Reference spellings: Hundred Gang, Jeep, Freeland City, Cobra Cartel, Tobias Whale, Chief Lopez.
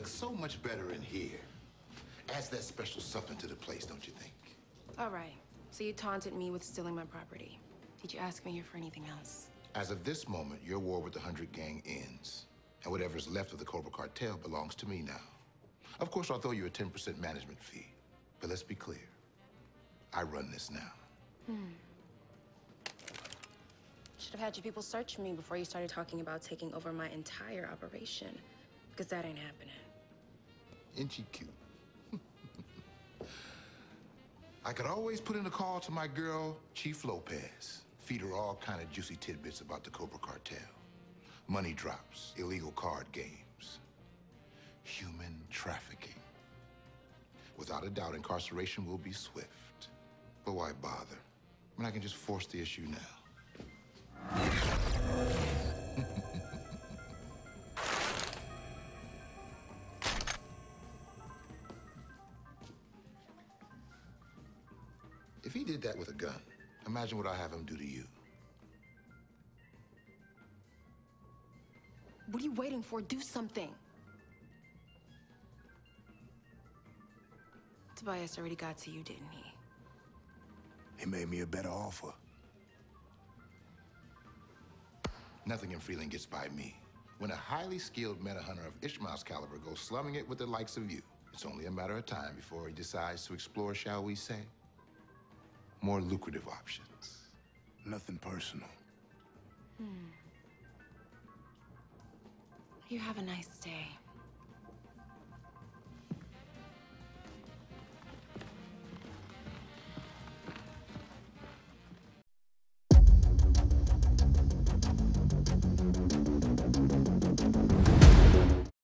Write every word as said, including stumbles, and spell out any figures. looks so much better in here. Adds that special something to the place, don't you think? All right. So you taunted me with stealing my property. Did you ask me here for anything else? As of this moment, your war with the Hundred Gang ends. And whatever's left of the Cobra Cartel belongs to me now. Of course, I'll throw you a ten percent management fee. But let's be clear. I run this now. Hmm. Should have had you people search me before you started talking about taking over my entire operation. Because that ain't happening. Ain't she cute? I could always put in a call to my girl, Chief Lopez. Feed her all kind of juicy tidbits about the Cobra Cartel. Money drops, illegal card games, human trafficking. Without a doubt, incarceration will be swift. But why bother when I can just force the issue now? If he did that with a gun, imagine what I have him do to you. What are you waiting for? Do something. Tobias already got to you, didn't he? He made me a better offer. Nothing in Freeland gets by me. When a highly skilled meta-hunter of Ishmael's caliber goes slumming it with the likes of you, it's only a matter of time before he decides to explore, shall we say, more lucrative options. Nothing personal. Hmm. You have a nice day.